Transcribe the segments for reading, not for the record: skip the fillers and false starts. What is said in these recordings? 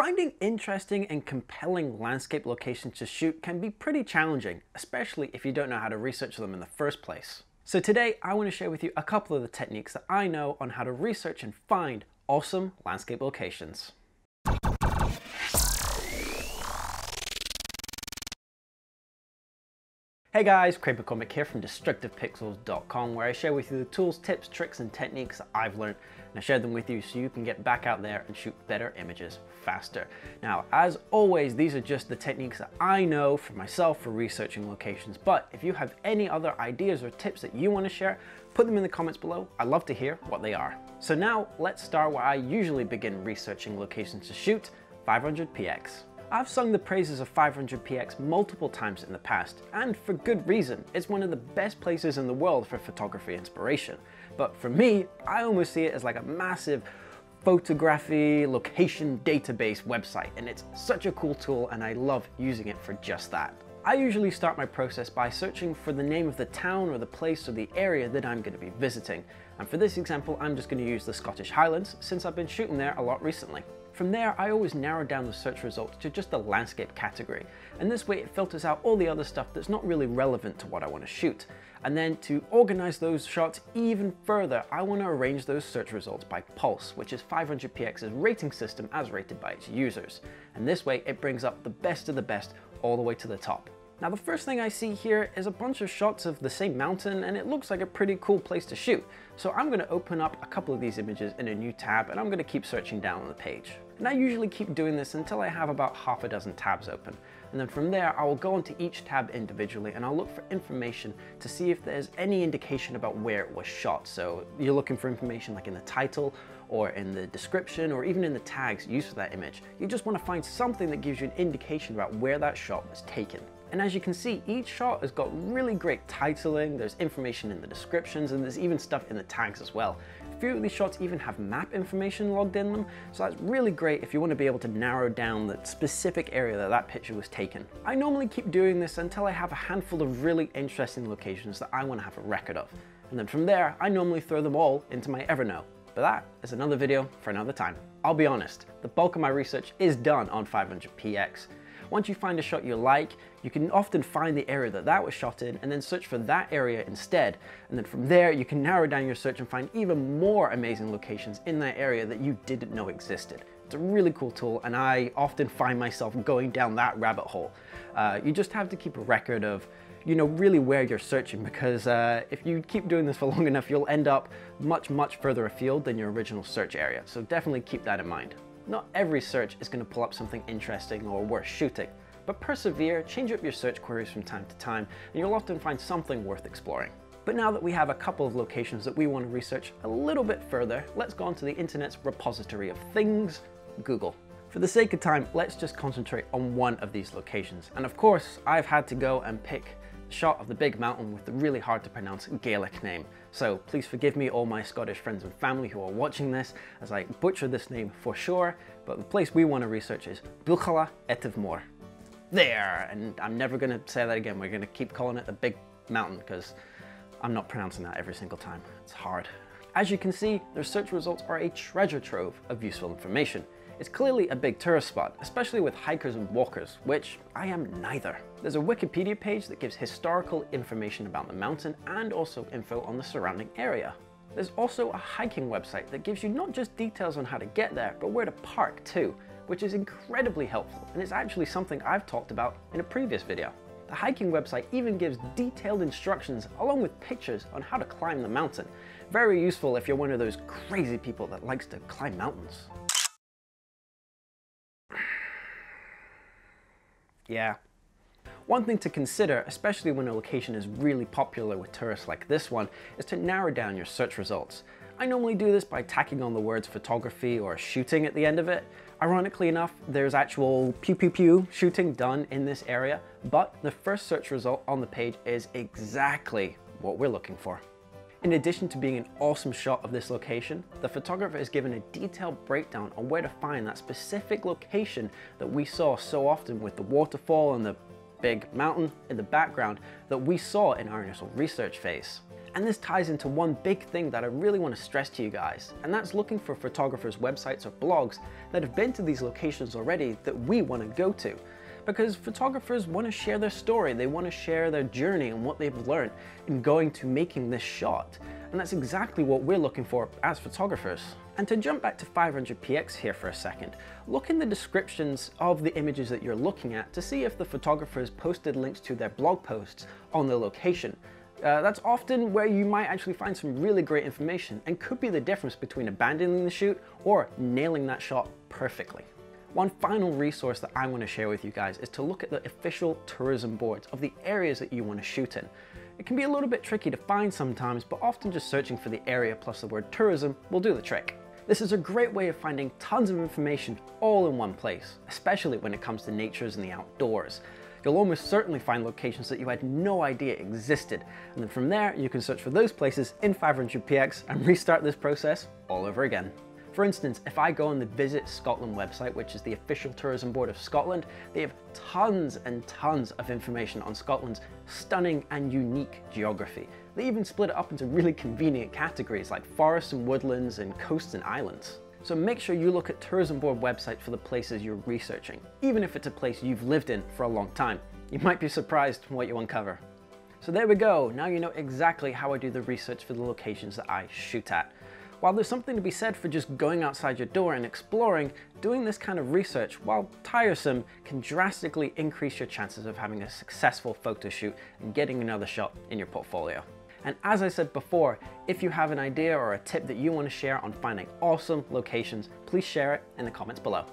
Finding interesting and compelling landscape locations to shoot can be pretty challenging, especially if you don't know how to research them in the first place. So today I want to share with you a couple of the techniques that I know on how to research and find awesome landscape locations. Hey guys, Craig McCormick here from DestructivePixels.com, where I share with you the tools, tips, tricks and techniques that I've learned, and I share them with you so you can get back out there and shoot better images faster. Now, as always, these are just the techniques that I know for myself for researching locations, but if you have any other ideas or tips that you want to share, put them in the comments below. I'd love to hear what they are. So now, let's start where I usually begin researching locations to shoot, 500px. I've sung the praises of 500px multiple times in the past, and for good reason. It's one of the best places in the world for photography inspiration. But for me, I almost see it as like a massive photography location database website, and it's such a cool tool and I love using it for just that. I usually start my process by searching for the name of the town or the place or the area that I'm going to be visiting. And for this example, I'm just going to use the Scottish Highlands since I've been shooting there a lot recently. From there, I always narrow down the search results to just the landscape category. And this way it filters out all the other stuff that's not really relevant to what I want to shoot. And then to organize those shots even further, I want to arrange those search results by Pulse, which is 500px's rating system as rated by its users. And this way it brings up the best of the best all the way to the top. Now the first thing I see here is a bunch of shots of the same mountain, and it looks like a pretty cool place to shoot. So I'm going to open up a couple of these images in a new tab, and I'm going to keep searching down on the page. And I usually keep doing this until I have about half a dozen tabs open. And then from there, I will go onto each tab individually and I'll look for information to see if there's any indication about where it was shot. So you're looking for information like in the title or in the description or even in the tags used for that image. You just want to find something that gives you an indication about where that shot was taken. And as you can see, each shot has got really great titling, there's information in the descriptions, and there's even stuff in the tags as well. A few of these shots even have map information logged in them, so that's really great if you want to be able to narrow down the specific area that that picture was taken. I normally keep doing this until I have a handful of really interesting locations that I want to have a record of. And then from there, I normally throw them all into my Evernote. But that is another video for another time. I'll be honest, the bulk of my research is done on 500px. Once you find a shot you like, you can often find the area that that was shot in and then search for that area instead. And then from there, you can narrow down your search and find even more amazing locations in that area that you didn't know existed. It's a really cool tool, and I often find myself going down that rabbit hole. You just have to keep a record of, you know, really where you're searching, because if you keep doing this for long enough, you'll end up much, much further afield than your original search area. So definitely keep that in mind. Not every search is going to pull up something interesting or worth shooting, but persevere, change up your search queries from time to time, and you'll often find something worth exploring. But now that we have a couple of locations that we want to research a little bit further, let's go onto the internet's repository of things, Google. For the sake of time, let's just concentrate on one of these locations. And of course, I've had to go and pick the shot of the big mountain with the really hard to pronounce Gaelic name. So please forgive me, all my Scottish friends and family who are watching this, as I butcher this name for sure, but the place we want to research is Buachaille Etive Mor. There, and I'm never going to say that again. We're going to keep calling it the big mountain because I'm not pronouncing that every single time. It's hard. As you can see, their search results are a treasure trove of useful information. It's clearly a big tourist spot, especially with hikers and walkers, which I am neither. There's a Wikipedia page that gives historical information about the mountain and also info on the surrounding area. There's also a hiking website that gives you not just details on how to get there, but where to park too, which is incredibly helpful, and it's actually something I've talked about in a previous video. The hiking website even gives detailed instructions along with pictures on how to climb the mountain. Very useful if you're one of those crazy people that likes to climb mountains. Yeah. One thing to consider, especially when a location is really popular with tourists like this one, is to narrow down your search results. I normally do this by tacking on the words photography or shooting at the end of it. Ironically enough, there's actual pew pew pew shooting done in this area, but the first search result on the page is exactly what we're looking for. In addition to being an awesome shot of this location, the photographer is given a detailed breakdown on where to find that specific location that we saw so often with the waterfall and the big mountain in the background that we saw in our initial research phase. And this ties into one big thing that I really want to stress to you guys, and that's looking for photographers' websites or blogs that have been to these locations already that we want to go to. Because photographers want to share their story, they want to share their journey and what they've learned in going to making this shot. And that's exactly what we're looking for as photographers. And to jump back to 500px here for a second, look in the descriptions of the images that you're looking at to see if the photographers posted links to their blog posts on the location. That's often where you might actually find some really great information and could be the difference between abandoning the shoot or nailing that shot perfectly. One final resource that I want to share with you guys is to look at the official tourism boards of the areas that you want to shoot in. It can be a little bit tricky to find sometimes, but often just searching for the area plus the word tourism will do the trick. This is a great way of finding tons of information all in one place, especially when it comes to natures and the outdoors. You'll almost certainly find locations that you had no idea existed, and then from there you can search for those places in 500px and restart this process all over again. For instance, if I go on the Visit Scotland website, which is the official tourism board of Scotland, they have tons and tons of information on Scotland's stunning and unique geography. They even split it up into really convenient categories like forests and woodlands and coasts and islands. So make sure you look at tourism board websites for the places you're researching, even if it's a place you've lived in for a long time. You might be surprised what you uncover. So there we go, now you know exactly how I do the research for the locations that I shoot at. While there's something to be said for just going outside your door and exploring, doing this kind of research, while tiresome, can drastically increase your chances of having a successful photo shoot and getting another shot in your portfolio. And as I said before, if you have an idea or a tip that you want to share on finding awesome locations, please share it in the comments below.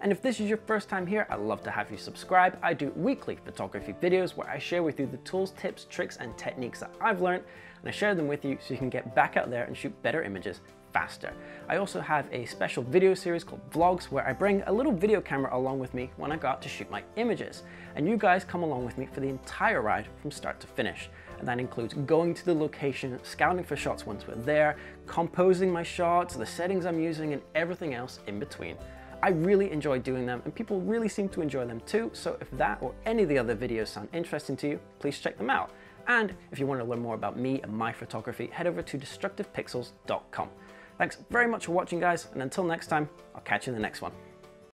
And if this is your first time here, I'd love to have you subscribe. I do weekly photography videos where I share with you the tools, tips, tricks, and techniques that I've learned, and I share them with you so you can get back out there and shoot better images faster. I also have a special video series called Vlogs where I bring a little video camera along with me when I go out to shoot my images. And you guys come along with me for the entire ride from start to finish. And that includes going to the location, scouting for shots once we're there, composing my shots, the settings I'm using, and everything else in between. I really enjoy doing them and people really seem to enjoy them too, so if that or any of the other videos sound interesting to you, please check them out. And if you want to learn more about me and my photography, head over to DestructivePixels.com. Thanks very much for watching, guys, and until next time, I'll catch you in the next one.